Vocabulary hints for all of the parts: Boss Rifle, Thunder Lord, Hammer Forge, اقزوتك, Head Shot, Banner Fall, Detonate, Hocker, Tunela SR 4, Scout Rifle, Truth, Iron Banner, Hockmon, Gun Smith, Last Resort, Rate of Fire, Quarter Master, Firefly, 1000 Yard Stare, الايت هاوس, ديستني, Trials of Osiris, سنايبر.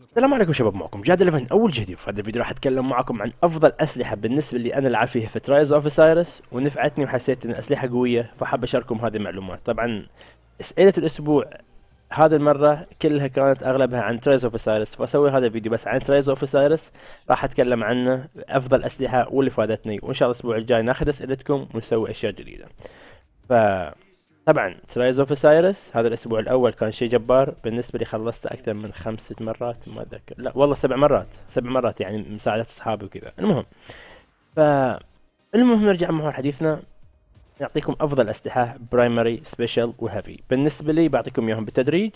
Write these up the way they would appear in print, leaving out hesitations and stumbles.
السلام عليكم شباب، معكم جادل من اول جديد. في هذا الفيديو راح اتكلم معكم عن افضل اسلحه بالنسبه اللي انا العب فيها في ترايلز اوف اوسايرس ونفعتني وحسيت ان اسلحه قويه، فحاب اشاركم هذه المعلومات. طبعا اسئله الاسبوع هذه المره كلها كانت اغلبها عن ترايلز اوف اوسايرس، فاسوي هذا الفيديو بس عن ترايلز اوف اوسايرس، راح اتكلم عنه افضل اسلحه واللي فادتني، وان شاء الله الاسبوع الجاي ناخذ اسئلتكم ونسوي اشياء جديده. ف طبعا ترايلز اوف اوسايرس هذا الاسبوع الاول كان شيء جبار بالنسبه لي، خلصته اكثر من 5 مرات، ما اتذكر، لا والله 7 مرات، 7 مرات يعني مساعده اصحابي وكذا. المهم نرجع محور حديثنا، نعطيكم افضل اسلحه برايمري سبيشال وهيفي. بالنسبه لي بعطيكم اياهم بالتدريج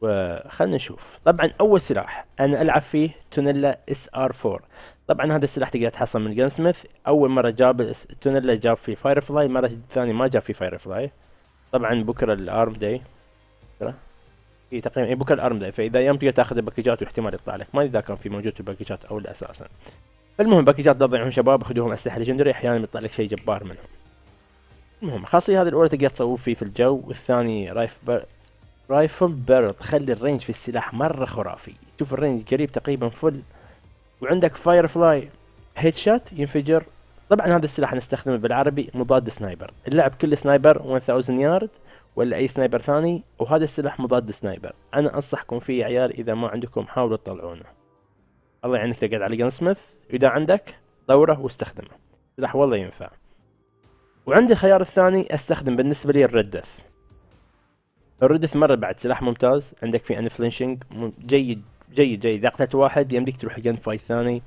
وخلنا نشوف. طبعا اول سلاح انا العب فيه تونيلا اس ار 4. طبعا هذا السلاح تقدر تحصل من جان سميث. اول مره جاب تونيلا جاب فيه فايرفلاي، المره الثانيه ما جاب فيه فايرفلاي. طبعا بكره الارم داي، هي تقريبا اي بكره الارم داي، فاذا يوم تقدر تاخذ الباكجات واحتمال يطلع لك، ما ادري اذا كان في موجود الباكجات او لا اساسا. فالمهم الباكجات لا تضيعون شباب، خذوهم اسلحه ليجندري، احيانا يطلع لك شيء جبار منهم. المهم خاصيه هذه الاولى تقدر تصوب فيه في الجو، والثاني رايفل بيرل، تخلي الرينج في السلاح مره خرافي، شوف الرينج قريب تقريبا فل، وعندك فاير فلاي هيد شات ينفجر. طبعا هذا السلاح نستخدمه بالعربي مضاد سنايبر، اللعب كله سنايبر 1000 يارد ولا اي سنايبر ثاني، وهذا السلاح مضاد سنايبر، انا انصحكم فيه يا عيال، اذا ما عندكم حاولوا تطلعونه. الله يعينك تقعد على جن سميث، اذا عندك دوره واستخدمه، سلاح والله ينفع. وعندي الخيار الثاني استخدم بالنسبه لي الردث. الردث مره بعد سلاح ممتاز، عندك في انفلينشنج جيد جيد جيد، اذا قتلت واحد يمديك تروح جن فايت ثاني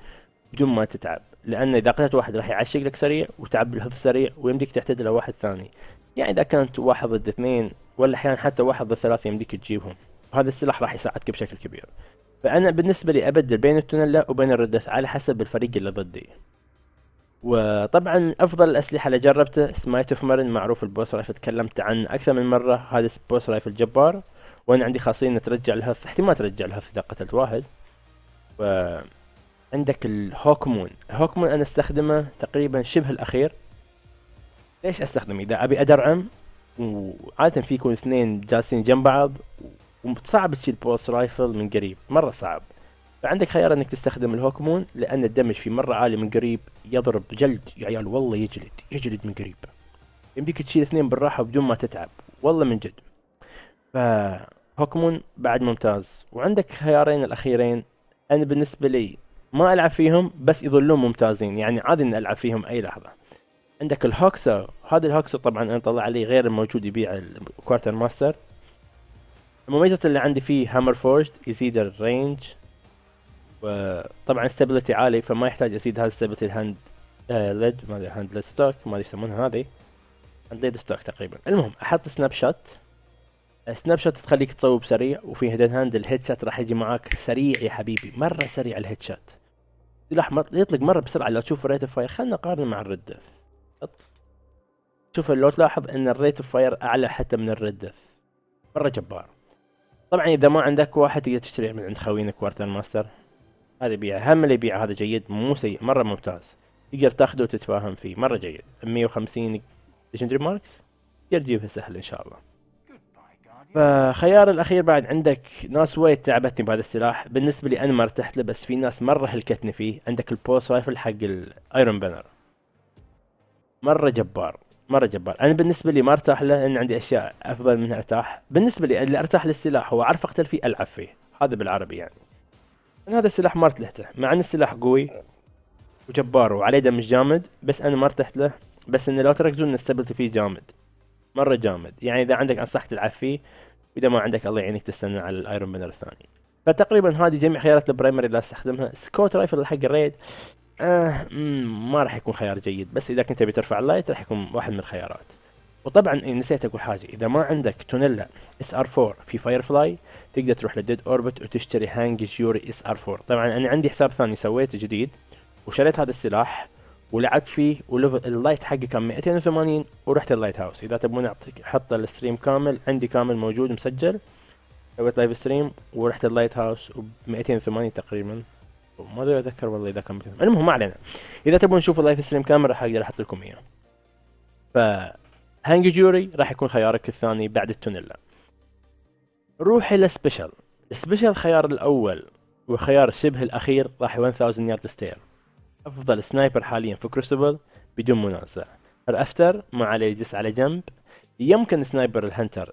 بدون ما تتعب، لأن إذا قتلت واحد راح يعشق لك سريع وتعب الهيلث سريع، ويمديك تعتدل على واحد ثاني، يعني إذا كانت 1 ضد 2 ولا أحيانا حتى 1 ضد 3 يمديك تجيبهم، وهذا السلاح راح يساعدك بشكل كبير. فأنا بالنسبة لي أبدل بين التونيلا وبين الردث على حسب الفريق اللي ضدي. وطبعا أفضل الأسلحة اللي جربته سمايت اوف مرن، معروف البوس رايفل، تكلمت عنه أكثر من مرة، هذا البوس رايفل جبار، وأنا عندي خاصية إنه ترجع الهيلث، احتمال ترجع الهيلث إذا قتلت واحد. عندك الهوكمون، الهوكمون انا استخدمه تقريبا شبه الاخير. ليش استخدمه؟ اذا ابي ادرعم، وعاده في يكون 2 جالسين جنب بعض، وصعب تشيل بوس رايفل من قريب، مره صعب. فعندك خيار انك تستخدم الهوكمون، لان الدمج فيه مره عالي من قريب، يضرب جلد يا عيال، والله يجلد من قريب، يمديك تشيل 2 بالراحه بدون ما تتعب، والله من جد. فهوكمون بعد ممتاز. وعندك خيارين الاخيرين انا بالنسبه لي ما العب فيهم، بس يظلون ممتازين، يعني عادي ان العب فيهم اي لحظه. عندك الهوكسر، هذا الهوكسر طبعا انا طلع عليه غير الموجود يبيع الكوارتر ماستر. المميزات اللي عندي فيه هامر فورج، يزيد الرينج، وطبعا استابيليتي عالي، فما يحتاج ازيد هذا استابيليتي الهاند ليد، ما ادري هاند ليد ستوك، ما ادري يسمونها هذه، هاند ليد ستوك تقريبا. المهم احط سناب شوت، السناب شوت تخليك تصوب سريع، وفي هيد هاند الهيد شوت راح يجي معاك سريع يا حبيبي، مره سريع الهيد شوت، سلاح يطلق مره بسرعه. لو تشوف ريت اوف فاير، خلينا نقارنه مع الردث، شوف لو تلاحظ ان الريت اوف فاير اعلى حتى من الردث، مره جبار. طبعا اذا ما عندك واحد تقدر تشتري من عند خوينا كوارتر ماستر، هذا يبيع، هم اللي يبيع، هذا جيد مو سيء، مره ممتاز، تقدر تاخذه وتتفاهم فيه، مره جيد. 150 ليجندري ماركس تقدر تجيبها سهل ان شاء الله. فخيار الاخير بعد عندك ناس وايد تعبتني بهذا السلاح، بالنسبه لي انا ما ارتحت له، بس في ناس مره هلكتني فيه. عندك البوس رايفل حق الايرون بانر، مره جبار مره جبار، انا بالنسبه لي ما ارتاح له، لان عندي اشياء افضل منها ارتاح. بالنسبه لي اللي ارتاح للسلاح هو اعرف اقتل فيه العب فيه، هذا بالعربي يعني. انا هذا السلاح ما ارتحت له، مع ان السلاح قوي وجبار وعليه دمج جامد، بس انا ما ارتحت له، بس انه لو تركزون استبلت فيه جامد، مره جامد، يعني اذا عندك انصحك تلعب فيه، واذا ما عندك الله يعينك تستنى على الايرون بانر الثاني. فتقريبا هذه جميع خيارات البرايمري اللي استخدمها. سكوت رايفل حق الريد ما راح يكون خيار جيد، بس اذا كنت تبي ترفع اللايت راح يكون واحد من الخيارات. وطبعا نسيت اقول حاجه، اذا ما عندك تونيلا اس ار 4 في فايرفلاي تقدر تروح للديد اوربت وتشتري هانج جيوري اس ار 4. طبعا انا عندي حساب ثاني سويته جديد، وشريت هذا السلاح ولعبت فيه، واللايت حقي كان 280، ورحت اللايت هاوس. اذا تبون احط الستريم كامل عندي، كامل موجود مسجل، سويت لايف ستريم ورحت اللايت هاوس ب 280 تقريبا، ما ادري اتذكر والله اذا كان 280. المهم ما علينا، اذا تبون تشوفوا اللايف ستريم كامل راح اقدر احط لكم اياه. فهانج جوري راح يكون خيارك الثاني بعد التونيلا. روح الى سبيشال، السبيشال الخيار الأول والخيار شبه الأخير راح 1000 يارد ستير، أفضل سنايبر حاليا في كروسبل بدون منازع. الأفتر ما عليه، يجلس على جنب. يمكن سنايبر الهنتر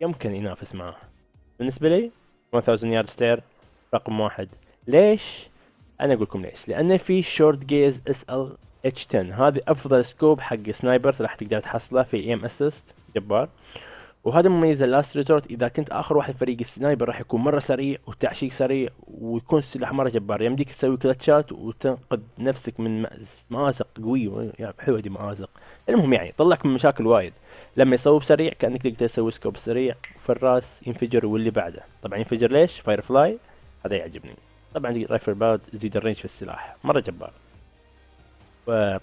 يمكن ينافس معه. بالنسبة لي 1000 يارد ستير رقم واحد. ليش؟ أنا أقول لكم ليش. لأن في شورت جيز SL H10، هذا أفضل سكوب حق سنايبر راح تقدر تحصله في EM Assist جبار. وهذا مميز اللاست ريزورت، إذا كنت آخر واحد فريق السنايبر راح يكون مرة سريع وتعشيق سريع ويكون سلاح مرة جبار، يمديك تسوي كلتشات وتنقذ نفسك من مآزق قوية. يعني حلوة دي مآزق. المهم يعني طلعك من مشاكل وايد. لما يصوب سريع كأنك تقدر تسوي سكوب سريع في الراس ينفجر واللي بعده. طبعا ينفجر ليش؟ فايرفلاي هذا يعجبني. طبعا رايفل باد يزيد الرينج في السلاح مرة جبار.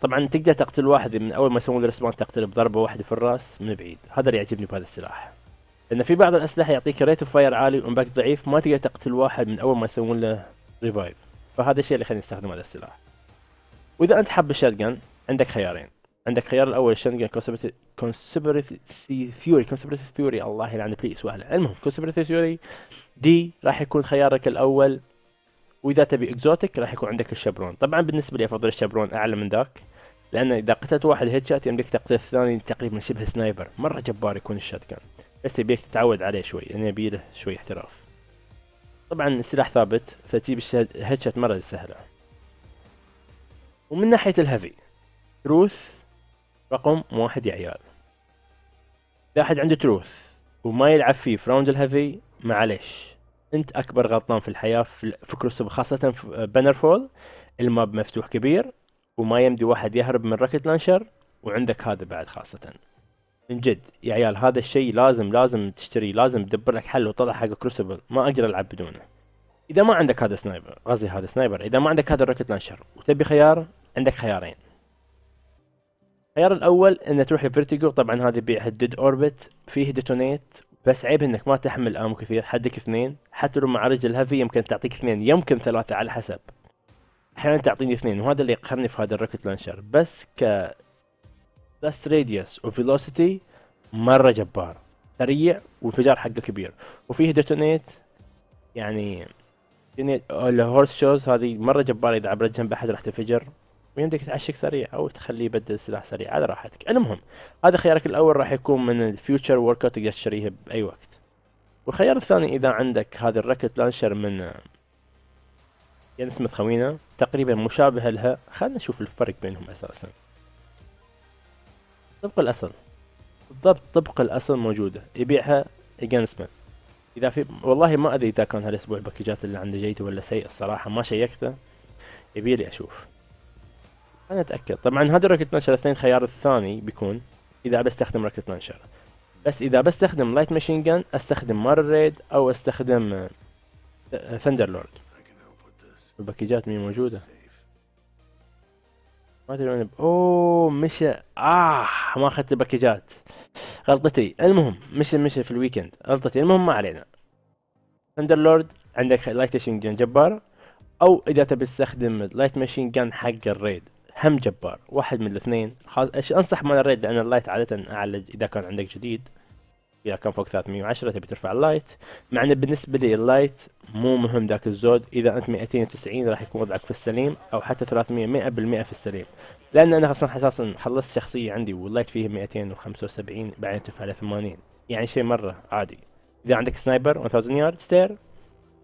طبعا تقدر تقتل واحد من اول ما يسوون له ريسبون، تقتله بضربه واحده في الراس من بعيد. هذا اللي يعجبني بهذا السلاح، لان في بعض الاسلحه يعطيك ريت اوف فاير عالي وامباكت ضعيف، ما تقدر تقتل واحد من اول ما يسوون له ريفايف، فهذا الشيء اللي خليني استخدم هذا السلاح. واذا انت حاب الشاتجن عندك خيارين، عندك خيار الاول الشاتجن كونسبيرسي ثيوري، الله يلعن بليس واهله. المهم كونسبيرسي ثيوري دي راح يكون خيارك الاول، واذا تبي اكزوتيك راح يكون عندك الشابرون. طبعا بالنسبه لي افضل الشابرون اعلى من ذاك، لان اذا قتلت واحد هيد شات يمديك تقتل الثاني تقريبا شبه سنايبر، مره جبار يكون الشات جان، بس يبيك تتعود عليه شوي لان يبي له شوي احتراف. طبعا السلاح ثابت فتجيب الهيد شات مره سهله. ومن ناحيه الهيفي تروث رقم واحد يا عيال. اذا احد عنده تروث وما يلعب فيه في راوند الهيفي معليش، انت اكبر غلطان في الحياه في كروسبل، خاصه في بانر فول. الماب مفتوح كبير وما يمدي واحد يهرب من راكت لانشر، وعندك هذا بعد خاصه. من جد يا عيال هذا الشيء لازم تشتريه، لازم تدبر لك حل وطلع حق كروسبل، ما اقدر العب بدونه. اذا ما عندك هذا سنايبر، غازي هذا سنايبر، اذا ما عندك هذا الراكت لانشر وتبي خيار، عندك خيارين. الخيار الاول ان تروح لفيرتيجو، طبعا هذا يبيع ديد اوربت فيه ديتونيت، بس عيب انك ما تحمل امو كثير، حدك اثنين، حتى لو مع رجل هافي يمكن تعطيك اثنين يمكن ثلاثة على حسب، احيانا تعطيني اثنين، وهذا اللي يقهرني في هذا الروكت لانشر. بس ك بلاست راديوس وفيلوسيتي مرة جبار، سريع وانفجار حقه كبير، وفيه ديتونيت يعني الهورس شوز هذه مرة جبار، اذا عبرت جنب احد راح تنفجر، ويمديك تعشق سريع او تخليه يبدل سلاح سريع على راحتك. المهم هذا خيارك الاول راح يكون من الفيوتشر ورك اوت، تقدر تشتريه باي وقت. والخيار الثاني اذا عندك هذا الراكت لانشر من جن سميث خوينا، تقريبا مشابهه لها، خلينا نشوف الفرق بينهم اساسا. طبق الاصل بالضبط، طبق الاصل موجوده يبيعها جن سميث. اذا في والله ما ادري اذا كان هالاسبوع الباكجات اللي عنده جيده ولا سيء، الصراحه ما شيكته، يبي لي اشوف انا اتاكد. طبعا هذا الراكت لانشر الاثنين، خيار الثاني بيكون اذا بستخدم راكت لانشر، بس اذا بستخدم لايت ماشين جان استخدم مار ريد او استخدم ثندر لورد. الباكيجات مين موجوده؟ ما ادري وين. اوه مشى، ما اخذت الباكيجات، غلطتي. المهم مشى في الويكند، غلطتي. المهم ما علينا. ثندر لورد عندك لايت ماشين جان جبار، او اذا تبي تستخدم لايت ماشين جان حق الريد هم جبار، واحد من الاثنين. انصح مال الريد لان اللايت عاده اعلى اذا كان عندك جديد، اذا كان فوق 310 تبي ترفع اللايت. مع ان بالنسبه لي اللايت مو مهم ذاك الزود، اذا انت 290 راح يكون وضعك في السليم، او حتى 300 100% في السليم، لان انا اصلا حساسا خلصت شخصيه عندي واللايت فيه 275 بعدين ترفع ل 80، يعني شيء مره عادي. اذا عندك سنايبر 1000 يارد ستير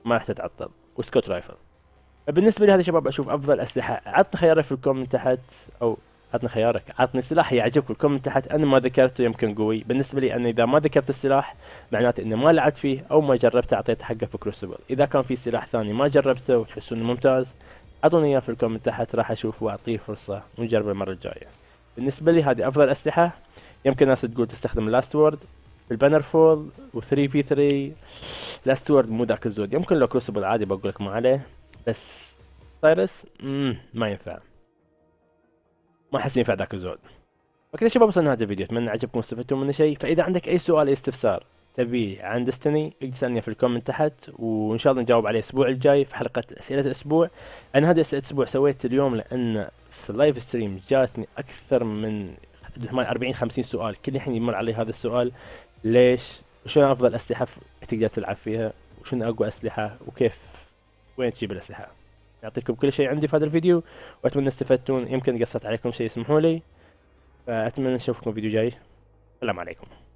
ما راح تتعطل، وسكوت رايفل. بالنسبه لي هذا شباب اشوف افضل اسلحه. عطنا خيارك في الكومنت تحت، او عطنا خيارك، عطني سلاح يعجبك في الكومنت تحت انا ما ذكرته يمكن قوي. بالنسبه لي انا اذا ما ذكرت السلاح معناته انه ما لعبت فيه او ما جربته، اعطيت حقه في كروسبل. اذا كان في سلاح ثاني ما جربته وتحسوا انه ممتاز اعطوني اياه في الكومنت تحت، راح اشوفه واعطيه فرصه ونجربه المره الجايه. بالنسبه لي هذه افضل اسلحه. يمكن ناس تقول تستخدم لاست وورد في البانر فول و3v3، لاست وورد مو ذاك الزود، يمكن لو كروسبل عادي بقول لك ما عليه، بس سايرس ما ينفع، ما احس ينفع ذاك الزود. وكذا شباب وصلنا هذا الفيديو، اتمنى عجبكم واستفدتوا منه شيء. فاذا عندك اي سؤال أو استفسار تبيه عن دستني اسالني في الكومنت تحت، وان شاء الله نجاوب عليه الاسبوع الجاي في حلقه اسئله الاسبوع. انا هذه اسئله الاسبوع سويت اليوم لان في اللايف ستريم جاتني اكثر من 40-50 سؤال، كل الحين يمر علي هذا السؤال ليش، شلون افضل اسلحه تقدر تلعب فيها، وشنو اقوى اسلحه وكيف وين تجيب الاسلحه. يعطيكم كل شيء عندي في هذا الفيديو، واتمنى استفدتون. يمكن قصرت عليكم شيء، اسمحوا لي، فاتمنى نشوفكم فيديو جاي. السلام عليكم.